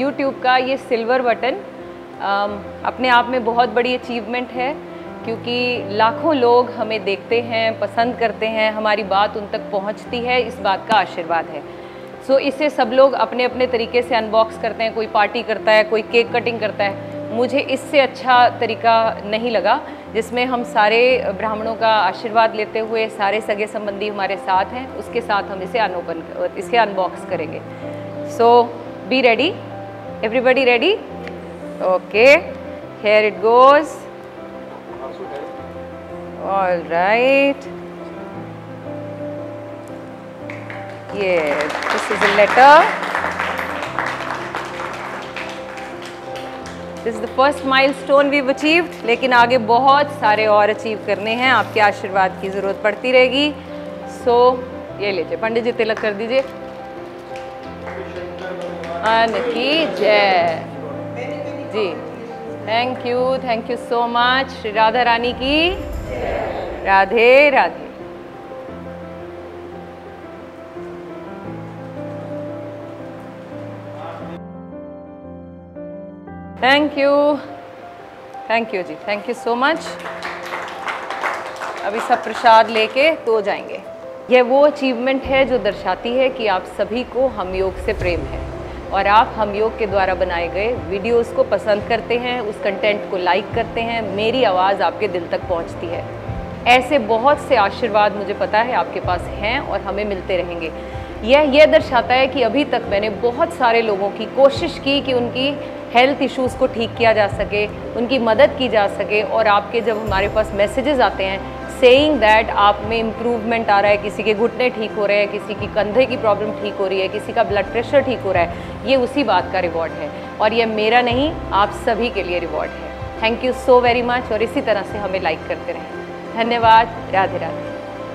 YouTube का ये silver button अपने आप में बहुत बड़ी अचीवमेंट है, क्योंकि लाखों लोग हमें देखते हैं, पसंद करते हैं, हमारी बात उन तक पहुंचती है, इस बात का आशीर्वाद है। सो इसे सब लोग अपने अपने तरीके से अनबॉक्स करते हैं, कोई पार्टी करता है, कोई केक कटिंग करता है। मुझे इससे अच्छा तरीका नहीं लगा जिसमें हम सारे ब्राह्मणों का आशीर्वाद लेते हुए, सारे सगे संबंधी हमारे साथ हैं, उसके साथ हम इसे अनबॉक्स करेंगे। So be ready, everybody ready? Okay, here it goes. All right. Yes, this is a letter. This is the first milestone we've achieved. लेकिन आगे बहुत सारे और अचीव करने हैं, आपके आशीर्वाद की ज़रूरत पड़ती रहेगी। So ये लीजिए पंडित जी, तिलक कर दीजिए। अनकी जय जी। Thank you so much. Shri Radha Rani की Radhe Radhe. Thank you, thank you ji, thank you so much. अभी सब प्रसाद लेके तो जाएंगे। यह वो अचीवमेंट है जो दर्शाती है कि आप सभी को हमयोग से प्रेम है और आप हमयोग के द्वारा बनाए गए वीडियोस को पसंद करते हैं, उस कंटेंट को लाइक करते हैं, मेरी आवाज़ आपके दिल तक पहुंचती है। ऐसे बहुत से आशीर्वाद मुझे पता है आपके पास हैं और हमें मिलते रहेंगे। यह दर्शाता है कि अभी तक मैंने बहुत सारे लोगों की कोशिश की कि उनकी हेल्थ इश्यूज़ को ठीक किया जा सके, उनकी मदद की जा सके। और आपके जब हमारे पास मैसेजेस आते हैं सेइंग दैट आप में इम्प्रूवमेंट आ रहा है, किसी के घुटने ठीक हो रहे हैं, किसी की कंधे की प्रॉब्लम ठीक हो रही है, किसी का ब्लड प्रेशर ठीक हो रहा है, ये उसी बात का रिवॉर्ड है। और यह मेरा नहीं, आप सभी के लिए रिवॉर्ड है। Thank you so very much. और इसी तरह से हमें लाइक करते रहें। धन्यवाद। राधे राधे।